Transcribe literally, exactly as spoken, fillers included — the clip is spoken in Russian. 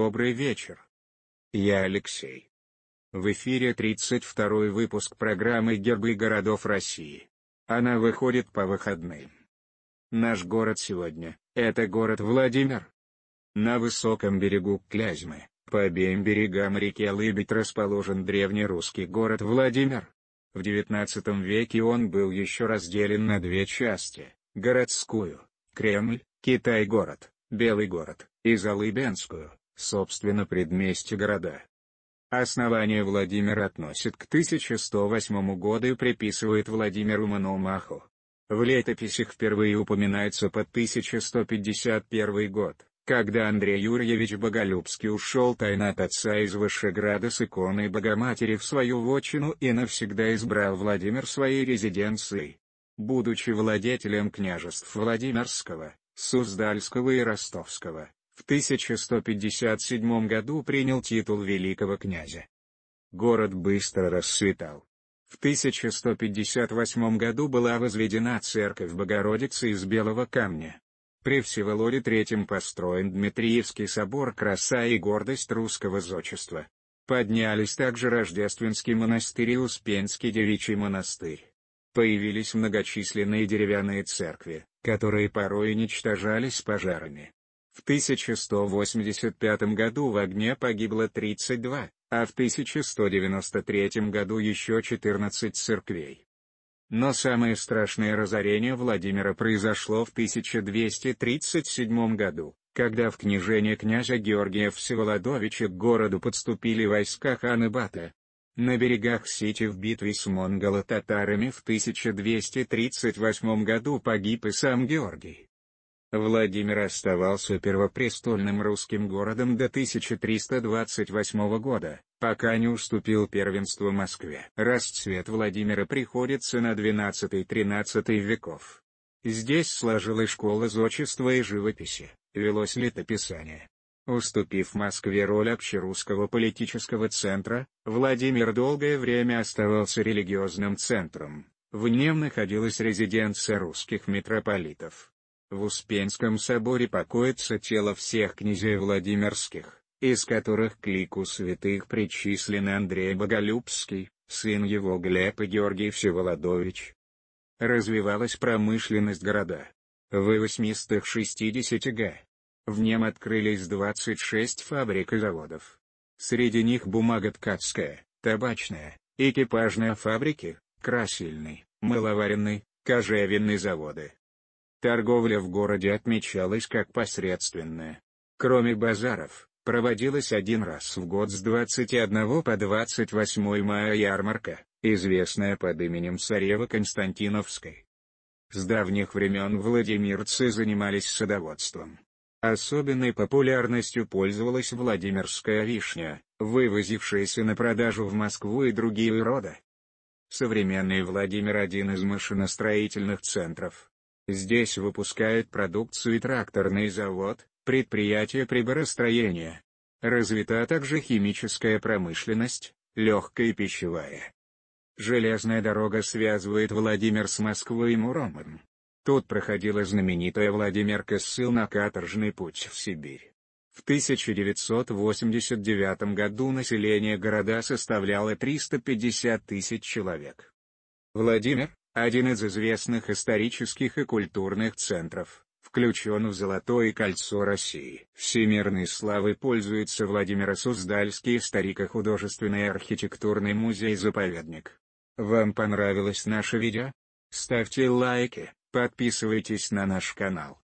Добрый вечер. Я Алексей. В эфире тридцать второй выпуск программы «Гербы городов России». Она выходит по выходным. Наш город сегодня – это город Владимир. На высоком берегу Клязьмы, по обеим берегам реки Лыбедь расположен древнерусский город Владимир. В девятнадцатом веке он был еще разделен на две части – городскую, Кремль, Китай-город, Белый город, и Залыбенскую, собственно предместье города. Основание Владимира относит к тысяча сто восьмому году и приписывает Владимиру Мономаху. В летописях впервые упоминается по тысяча сто пятьдесят первый год, когда Андрей Юрьевич Боголюбский ушел тайно от отца из Вышеграда с иконой Богоматери в свою вотчину и навсегда избрал Владимир своей резиденцией. Будучи владетелем княжеств Владимирского, Суздальского и Ростовского, в тысяча сто пятьдесят седьмом году принял титул великого князя. Город быстро расцветал. В тысяча сто пятьдесят восьмом году была возведена церковь Богородицы из белого камня. При Всеволоде третьем построен Дмитриевский собор «Краса и гордость русского зодчества». Поднялись также Рождественский монастырь и Успенский девичий монастырь. Появились многочисленные деревянные церкви, которые порой уничтожались пожарами. В тысяча сто восемьдесят пятом году в огне погибло тридцать два, а в тысяча сто девяносто третьем году еще четырнадцать церквей. Но самое страшное разорение Владимира произошло в тысяча двести тридцать седьмом году, когда в княжение князя Георгия Всеволодовича к городу подступили войска хана Батыя. На берегах Сити в битве с монголо-татарами в тысяча двести тридцать восьмом году погиб и сам Георгий. Владимир оставался первопрестольным русским городом до тысяча триста двадцать восьмого года, пока не уступил первенство Москве. Расцвет Владимира приходится на двенадцатый-тринадцатый веков. Здесь сложилась школа зодчества и живописи, велось летописание. Уступив Москве роль общерусского политического центра, Владимир долгое время оставался религиозным центром, в нем находилась резиденция русских митрополитов. В Успенском соборе покоится тело всех князей Владимирских, из которых к лику святых причислены Андрей Боголюбский, сын его Глеб и Георгий Всеволодович. Развивалась промышленность города. В восьмистах шестидесяти годах. В нем открылись двадцать шесть фабрик и заводов. Среди них бумаготкацкая, табачная, экипажная фабрики, красильный, мыловаренный, кожевенный заводы. Торговля в городе отмечалась как посредственная. Кроме базаров, проводилась один раз в год с двадцать первого по двадцать восьмое мая ярмарка, известная под именем Царева Константиновской. С давних времен владимирцы занимались садоводством. Особенной популярностью пользовалась Владимирская вишня, вывозившаяся на продажу в Москву и другие рода. Современный Владимир – один из машиностроительных центров. Здесь выпускают продукцию и тракторный завод, предприятие приборостроения. Развита также химическая промышленность, легкая и пищевая. Железная дорога связывает Владимир с Москвой и Муромом. Тут проходила знаменитая Владимирка ссыл на каторжный путь в Сибирь. В тысяча девятьсот восемьдесят девятом году население города составляло триста пятьдесят тысяч человек. Владимир, один из известных исторических и культурных центров, включен в Золотое кольцо России. Всемирной славой пользуется Владимир Суздальский историко-художественный и архитектурный музей-заповедник. Вам понравилось наше видео? Ставьте лайки. Подписывайтесь на наш канал.